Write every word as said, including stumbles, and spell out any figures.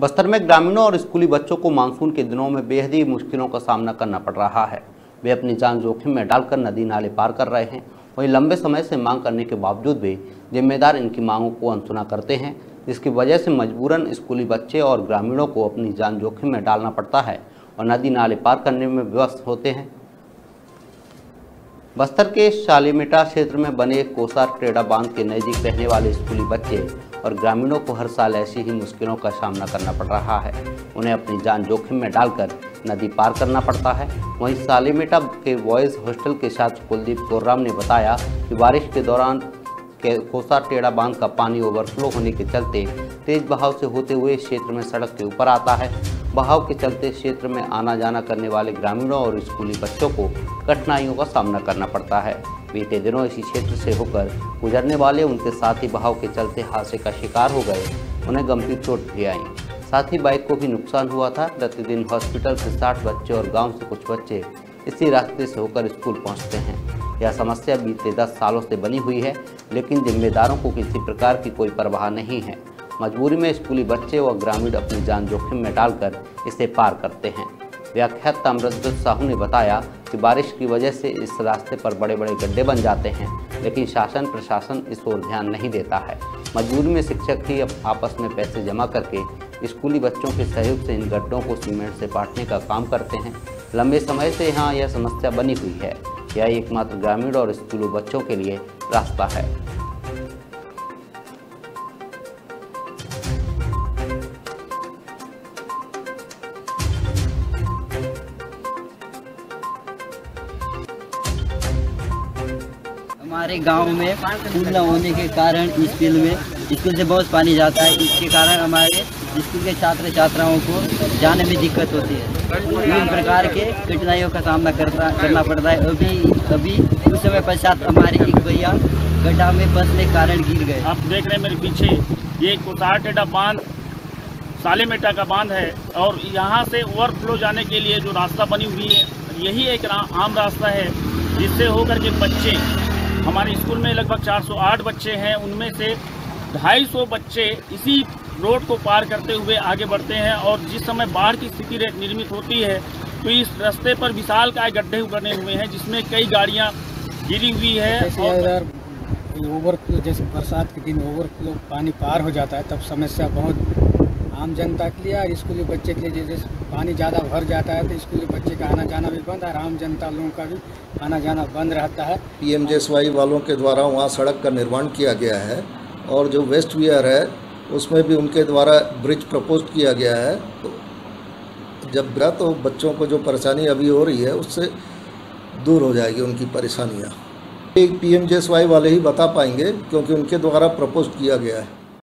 बस्तर में ग्रामीणों और स्कूली बच्चों को मानसून के दिनों में बेहद ही मुश्किलों का सामना करना पड़ रहा है। वे अपनी जान जोखिम में डालकर नदी नाले पार कर रहे हैं। वहीं लंबे समय से मांग करने के बावजूद भी जिम्मेदार इनकी मांगों को अनसुना करते हैं, जिसकी वजह से मजबूरन स्कूली बच्चे और ग्रामीणों को अपनी जान जोखिम में डालना पड़ता है और नदी नाले पार करने में व्यस्त होते हैं। बस्तर के सालीमेटा क्षेत्र में बने कोसार टेढ़ा बांध के नजदीक रहने वाले स्कूली बच्चे और ग्रामीणों को हर साल ऐसी ही मुश्किलों का सामना करना पड़ रहा है। उन्हें अपनी जान जोखिम में डालकर नदी पार करना पड़ता है। वहीं सालीमेटा के बॉयज़ हॉस्टल के छात्र कुलदीप गोराम ने बताया कि बारिश के दौरान कोसार टेढ़ा बांध का पानी ओवरफ्लो होने के चलते तेज बहाव से होते हुए क्षेत्र में सड़क के ऊपर आता है। बहाव के चलते क्षेत्र में आना जाना करने वाले ग्रामीणों और स्कूली बच्चों को कठिनाइयों का सामना करना पड़ता है। बीते दिनों इसी क्षेत्र से होकर गुजरने वाले उनके साथी बहाव के चलते हादसे का शिकार हो गए। उन्हें गंभीर चोट भी आई, साथ ही बाइक को भी नुकसान हुआ था। प्रतिदिन हॉस्पिटल से साठ बच्चे और गाँव से कुछ बच्चे इसी रास्ते से होकर स्कूल पहुँचते हैं। यह समस्या बीते दस सालों से बनी हुई है, लेकिन जिम्मेदारों को किसी प्रकार की कोई परवाह नहीं है। मजबूरी में स्कूली बच्चे व ग्रामीण अपनी जान जोखिम में डालकर इसे पार करते हैं। व्याख्याता अमरदेव साहू ने बताया कि बारिश की वजह से इस रास्ते पर बड़े बड़े गड्ढे बन जाते हैं, लेकिन शासन प्रशासन इस ओर ध्यान नहीं देता है। मजबूरी में शिक्षक ही आपस में पैसे जमा करके स्कूली बच्चों के सहयोग से इन गड्ढों को सीमेंट से पाटने का काम करते हैं। लंबे समय से यहाँ यह समस्या बनी हुई है। यह एकमात्र ग्रामीण और स्कूली बच्चों के लिए रास्ता है। हमारे गांव में पूल न होने के कारण स्कूल में स्कूल से बहुत पानी जाता है। इसके कारण हमारे स्कूल के छात्र छात्राओं को जाने में दिक्कत होती है। विभिन्न प्रकार के कठिनाइयों का सामना करना करना पड़ता है। अभी अभी कुछ समय पश्चात हमारे एक भैया गड्ढा में फंसने के कारण गिर गए। आप देख रहे हैं मेरे पीछे ये कोसार टेढ़ा बांध सालीमेटा का बांध है, और यहाँ से ओवरफ्लो जाने के लिए जो रास्ता बनी हुई है यही एक आम रास्ता है, जिससे होकर के बच्चे हमारे स्कूल में लगभग चार सौ आठ बच्चे हैं, उनमें से दो सौ पचास बच्चे इसी रोड को पार करते हुए आगे बढ़ते हैं। और जिस समय बाढ़ की स्थिति निर्मित होती है तो इस रास्ते पर विशाल काय गड्ढे उगड़े हुए हैं, जिसमें कई गाड़ियां गिरी हुई है। और ओवर जैसे बरसात के दिन ओवरफ्लो पानी पार हो जाता है, तब समस्या बहुत आम जनता के लिए और स्कूली बच्चे के लिए, जैसे पानी ज़्यादा भर जाता है तो स्कूली बच्चे का आना जाना भी बंद और आम जनता लोगों का भी आना जाना बंद रहता है। पीएमजेएसवाई वालों के द्वारा वहाँ सड़क का निर्माण किया गया है और जो वेस्ट वियर है उसमें भी उनके द्वारा ब्रिज प्रपोज किया गया है। जब गिरा तो बच्चों को जो परेशानी अभी हो रही है उससे दूर हो जाएगी उनकी परेशानियाँ। एक पीएमजेएसवाई वाले ही बता पाएंगे क्योंकि उनके द्वारा प्रपोज किया गया है।